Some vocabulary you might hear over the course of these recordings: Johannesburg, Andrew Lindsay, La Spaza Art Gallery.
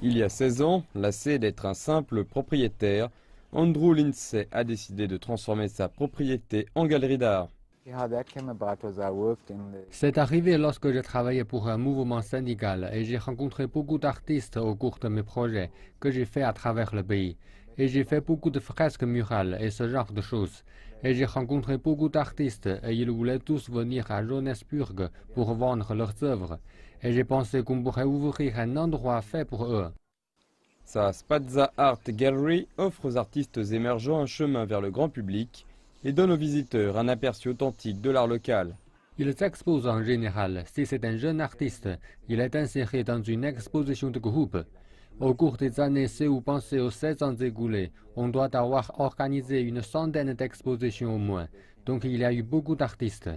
Il y a 16 ans, lassé d'être un simple propriétaire, Andrew Lindsay a décidé de transformer sa propriété en galerie d'art. C'est arrivé lorsque je travaillais pour un mouvement syndical et j'ai rencontré beaucoup d'artistes au cours de mes projets que j'ai fait à travers le pays. Et j'ai fait beaucoup de fresques murales et ce genre de choses. Et j'ai rencontré beaucoup d'artistes et ils voulaient tous venir à Johannesburg pour vendre leurs œuvres. Et j'ai pensé qu'on pourrait ouvrir un endroit fait pour eux. La Spaza Art Gallery offre aux artistes émergents un chemin vers le grand public et donne aux visiteurs un aperçu authentique de l'art local. Il s'expose en général. Si c'est un jeune artiste, il est inséré dans une exposition de groupe. Au cours des années, si vous pensez aux 16 ans écoulés, on doit avoir organisé une centaine d'expositions au moins. Donc il y a eu beaucoup d'artistes.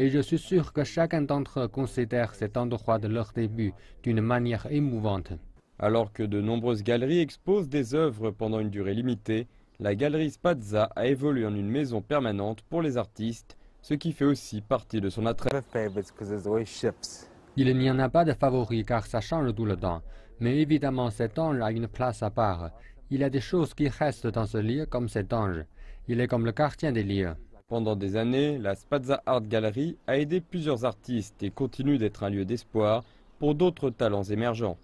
Et je suis sûr que chacun d'entre eux considère cet endroit de leur début d'une manière émouvante. Alors que de nombreuses galeries exposent des œuvres pendant une durée limitée, la galerie Spaza a évolué en une maison permanente pour les artistes, ce qui fait aussi partie de son attrait. Il n'y en a pas de favori car ça change tout le temps. Mais évidemment, cet ange a une place à part. Il y a des choses qui restent dans ce lieu comme cet ange. Il est comme le gardien des lieux. Pendant des années, la Spaza Art Gallery a aidé plusieurs artistes et continue d'être un lieu d'espoir pour d'autres talents émergents.